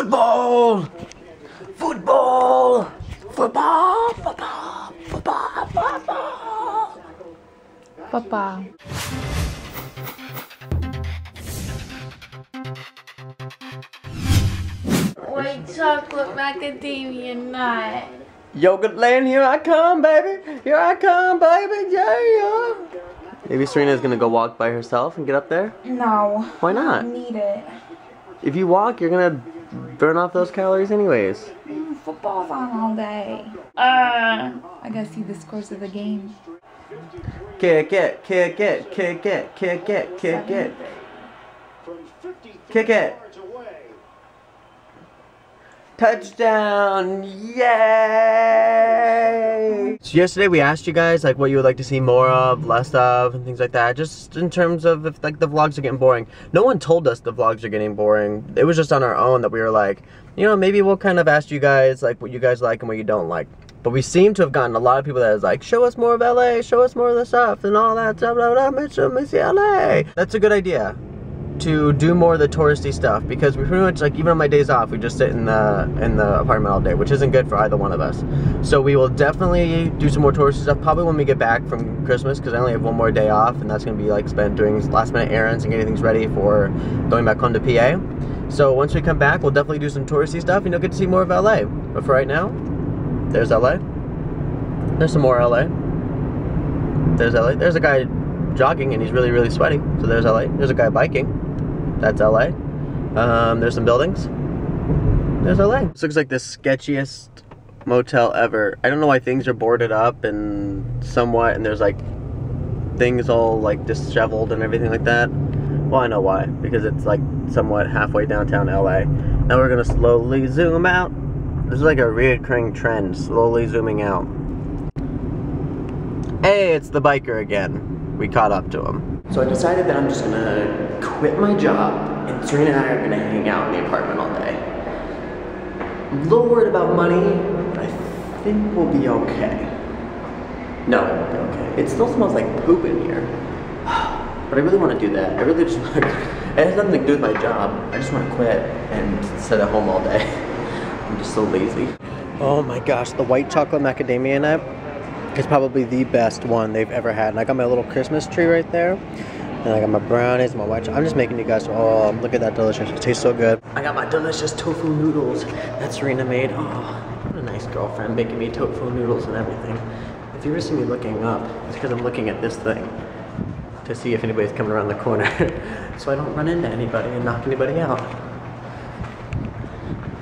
Football! Football! Football! Football! Football! Football! Football. White chocolate macadamia nut. Yogurt Land, here I come, baby! Here I come, baby! Yeah! Maybe Serena's gonna go walk by herself and get up there? No. Why not? I don't need it. If you walk, you're gonna burn off those calories anyways. Football's on all day. I gotta see the scores of the game. Kick it, kick it, kick it, kick it, kick it. Kick it. Touchdown, yay! So yesterday we asked you guys like what you would like to see more of, less of, and things like that. Just in terms of if like the vlogs are getting boring. No one told us the vlogs are getting boring. It was just on our own that we were like, you know, maybe we'll kind of ask you guys like what you guys like and what you don't like. But we seem to have gotten a lot of people that is like, show us more of LA, show us more of the stuff and all that stuff, blah, blah, blah, miss LA. That's a good idea. To do more of the touristy stuff, because we pretty much, like, even on my days off, we just sit in the apartment all day, which isn't good for either one of us. So we will definitely do some more touristy stuff, probably when we get back from Christmas, because I only have one more day off, and that's going to be, like, spent doing last minute errands and getting things ready for going back home to PA. So once we come back, we'll definitely do some touristy stuff, and you'll get to see more of LA. But for right now, there's LA. There's some more LA. There's LA. There's a guy jogging, and he's really, really sweaty. So there's LA. There's a guy biking. That's LA. There's some buildings. There's LA. This looks like the sketchiest motel ever. I don't know why things are boarded up and somewhat, and there's like things all like disheveled and everything like that. Well, I know why, because it's like somewhat halfway downtown LA. Now we're gonna slowly zoom out. This is like a reoccurring trend, slowly zooming out. Hey, it's the biker again. We caught up to him. So I decided that I'm just gonna quit my job, and Serena and I are gonna hang out in the apartment all day. I'm a little worried about money, but I think we'll be okay. No, it won't be okay. It still smells like poop in here. But I really wanna do that. I really just wanna, it has nothing to do with my job. I just wanna quit and sit at home all day. I'm just so lazy. Oh my gosh, the white chocolate macadamia nut. It's probably the best one they've ever had. And I got my little Christmas tree right there. And I got my brownies, my white chocolate. I'm just making you guys, oh, look at that delicious. It tastes so good. I got my delicious tofu noodles that Serena made. Oh, what a nice girlfriend making me tofu noodles and everything. If you ever see me looking up, it's because I'm looking at this thing to see if anybody's coming around the corner so I don't run into anybody and knock anybody out.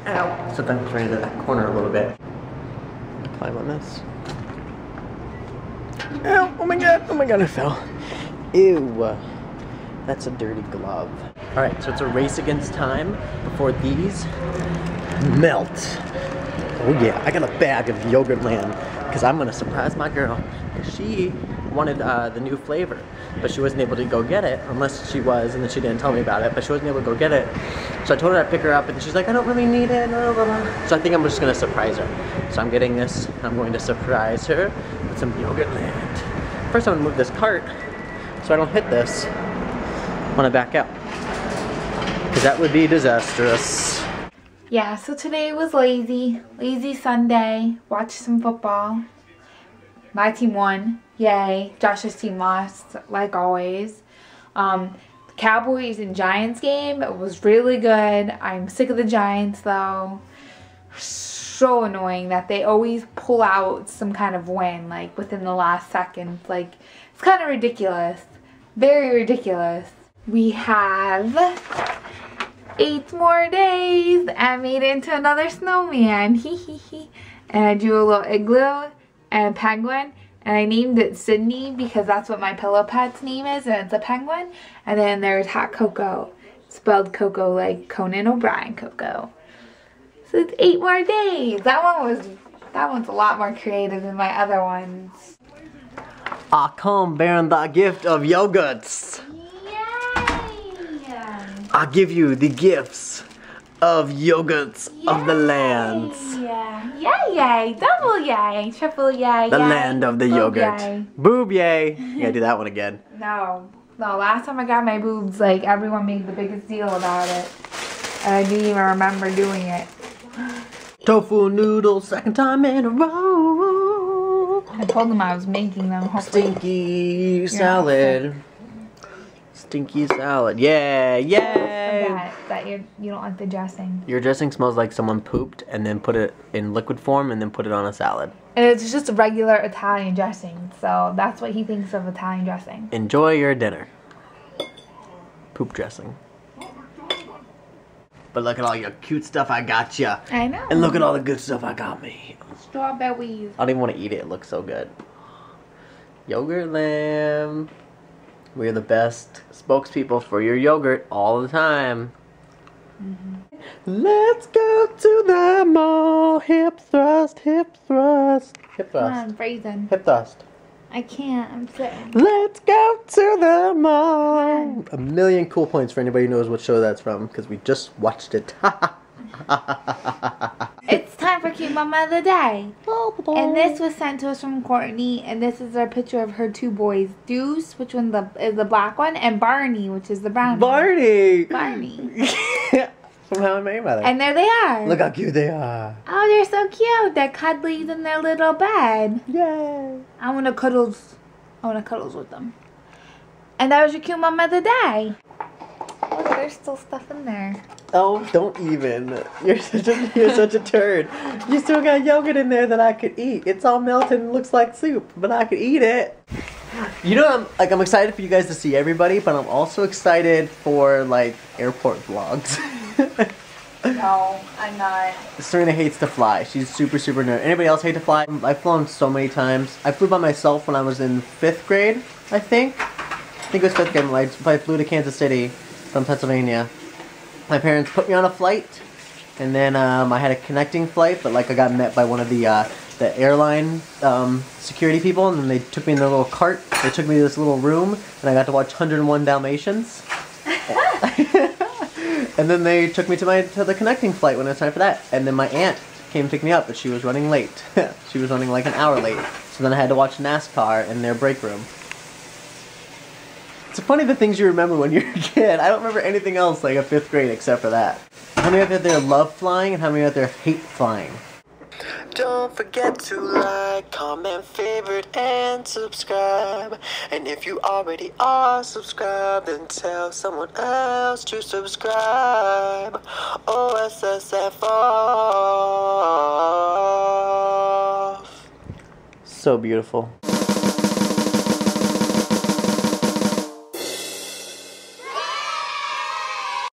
Ow. So then I'm right into that corner a little bit. Climb on this. Ow, oh my god, I fell. Ew, that's a dirty glove. All right, so it's a race against time before these melt. Oh yeah, I got a bag of Yogurt Land because I'm gonna surprise my girl. She wanted the new flavor, but she wasn't able to go get it, unless she was, and then she didn't tell me about it, but she wasn't able to go get it. So I told her I'd pick her up, and she's like, I don't really need it, blah, blah, blah. So I think I'm just gonna surprise her. So I'm getting this, and I'm going to surprise her with some Yogurt Land. First I'm gonna move this cart, so I don't hit this when I back out, because that would be disastrous. Yeah, so today was lazy. Lazy Sunday, watched some football. My team won, yay. Josh's team lost, like always. The Cowboys and Giants game, it was really good. I'm sick of the Giants though. So annoying that they always pull out some kind of win, like within the last second. Like, it's kind of ridiculous, very ridiculous. We have 8 more days. I made it into another snowman, hee hee hee. And I drew a little igloo and a penguin, and I named it Sydney because that's what my pillow pet's name is, and it's a penguin. And then there's hot cocoa, spelled cocoa like Conan O'Brien cocoa. So it's 8 more days. That one's a lot more creative than my other ones. I come bearing the gift of yogurts. Yay! I give you the gifts of yogurts, yay, of the lands. Yay, yay, double yay, triple yay. The yay. Land of the boob yogurt. Yay. Boob yay. You gotta do that one again. No, last time I got my boobs, like everyone made the biggest deal about it. I didn't even remember doing it. Tofu noodles, second time in a row. I told them I was making them. Stinky salad. Stinky salad. Yeah, yay! That you don't like the dressing. Your dressing smells like someone pooped and then put it in liquid form and then put it on a salad. And it's just regular Italian dressing, so that's what he thinks of Italian dressing. Enjoy your dinner. Poop dressing. But look at all your cute stuff I got ya. I know. And look at all the good stuff I got me. Strawberries. I don't even want to eat it. It looks so good. Yogurt Land. We're the best spokespeople for your yogurt all the time. Mm-hmm. Let's go to the mall. Hip thrust, hip thrust, hip thrust. Come on, brazen. Hip thrust. I can't. I'm sick. Let's go to the mall. A million cool points for anybody who knows what show that's from because we just watched it. It's time for Cute Mama of the Day. And this was sent to us from Courtney, and this is our picture of her two boys, Deuce, which one is the black one, and Barney, which is the brown one. Barney. From How I Met Your Mother. And there they are. Look how cute they are. Oh, they're so cute. They're cuddling in their little bed. Yay. I want to cuddles. I want to cuddles with them. And that was your Cute Mama of the Day. Look, there's still stuff in there. Oh, don't even. You're such a turd. You still got yogurt in there that I could eat. It's all melted and looks like soup, but I could eat it. You know, I'm excited for you guys to see everybody, but I'm also excited for like airport vlogs. No, I'm not. Serena hates to fly. She's super nerd. Anybody else hate to fly? I've flown so many times. I flew by myself when I was in 5th grade, I think. It was 5th grade. I flew to Kansas City from Pennsylvania. My parents put me on a flight, and then I had a connecting flight, but like I got met by one of the airline security people, and then they took me in their little cart. They took me to this little room, and I got to watch 101 Dalmatians. And then they took me to the connecting flight when it was time for that. And then my aunt came to pick me up, but she was running late. She was running like an hour late. So then I had to watch NASCAR in their break room. It's funny the things you remember when you're a kid. I don't remember anything else like a 5th grade except for that. How many out there love flying and how many out there hate flying? Don't forget to like, comment, favorite, and subscribe. And if you already are subscribed, then tell someone else to subscribe. OSSFOF. So beautiful.